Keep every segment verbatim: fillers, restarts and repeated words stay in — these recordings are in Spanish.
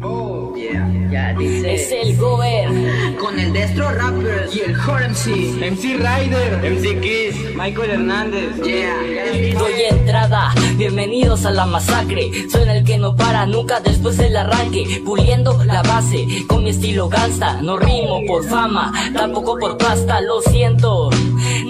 Oh, yeah, ya dice. Es el Gober con el Destro Rappers y el Hot M C, M C Rider, M C Kiss, Maicol Hernández. Yeah, yeah. Doy entrada, bienvenidos a la masacre. Soy el que no para nunca después del arranque, puliendo la base con mi estilo gangsta. No rimo por fama, tampoco por pasta, lo siento.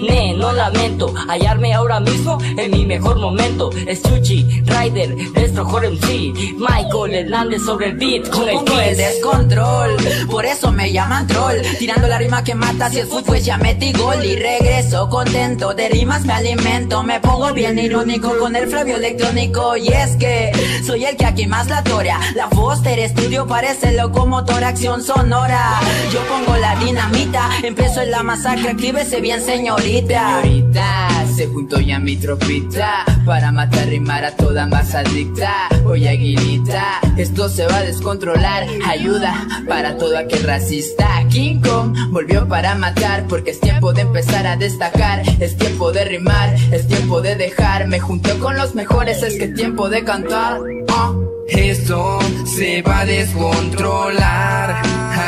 Ne, no lamento hallarme ahora mismo en mi mejor momento. Es Chuchi, Rider, Destro, Hot M C, Maicol Hernández sobre el beat. Con el que es descontrol, por eso me llaman troll. Tirando la rima que mata, si es fútbol pues ya metí gol. Y regreso contento, de rimas me alimento. Me pongo bien irónico con el flavio electrónico. Y es que soy el que aquí más la torea. La Foster Studio parece locomotora, acción sonora. Yo pongo la dinamita, empiezo en la masacre, actívese bien señorita. Señorita, se juntó ya mi tropita, para matar, rimar a toda más adicta. Oye aguilita, esto se va a descontrolar. Controlar, ayuda para todo aquel racista. King Kong volvió para matar, porque es tiempo de empezar a destacar. Es tiempo de rimar, es tiempo de dejar. Me junté con los mejores, es que es tiempo de cantar. uh. Esto se va a descontrolar.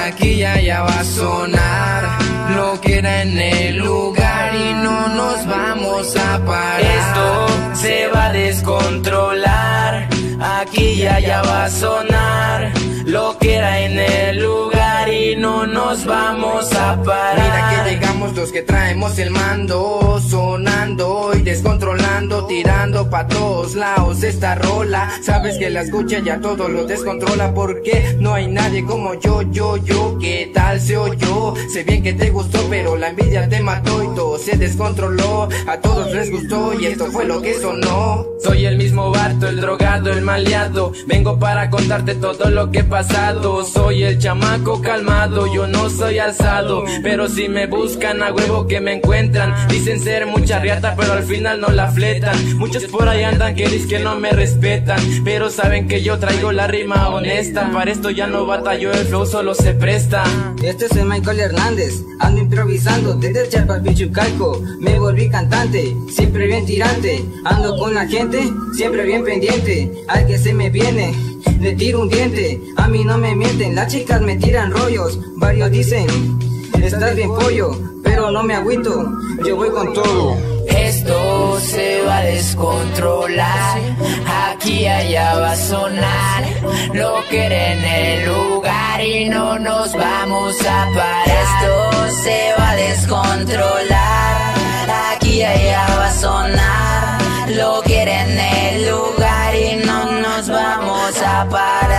Aquí ya ya va a sonar lo que era en el lugar, y no nos vamos a parar. Esto se va a descontrolar. Aquí ya ya va a sonar lo que era en el lugar, y no nos vamos a parar. Mira que llegamos los que traemos el mando, sonando y descontrolando, tirando pa' todos lados esta rola. Sabes que la escucha y a todos los descontrola, porque no hay nadie como yo, yo, yo. ¿Qué tal se oyó? Sé bien que te gustó, pero la envidia te mató y todo se descontroló. A todos les gustó y esto fue lo que sonó. Soy el mismo Barto, el drogado, el maleado. Vengo para contarte todo lo que he pasado. Soy el chamaco calmado, yo no soy alzado, pero si me buscan a huevo que me encuentran. Dicen ser mucha riata, pero al final no la fletan. Muchos por ahí andan que dicen que no me respetan, pero saben que yo traigo la rima honesta. Para esto ya no batalló, el flow solo se presta. Este es el Maicol Hernández, ando improvisando desde Chiapas, Pichucalco. Me volví cantante, siempre bien tirante. Ando con la gente, siempre bien pendiente. Al que se me viene, le tiro un diente. A mí no me mienten, las chicas me tiran rollos. Varios dicen, estás bien pollo, pero no me agüito, yo voy con todo. Esto se va a descontrolar. Aquí allá va a sonar lo que era en el lugar, y no nos vamos a parar. Esto se va a descontrolar. Aquí allá va a sonar lo que era en el lugar, y no nos vamos a parar.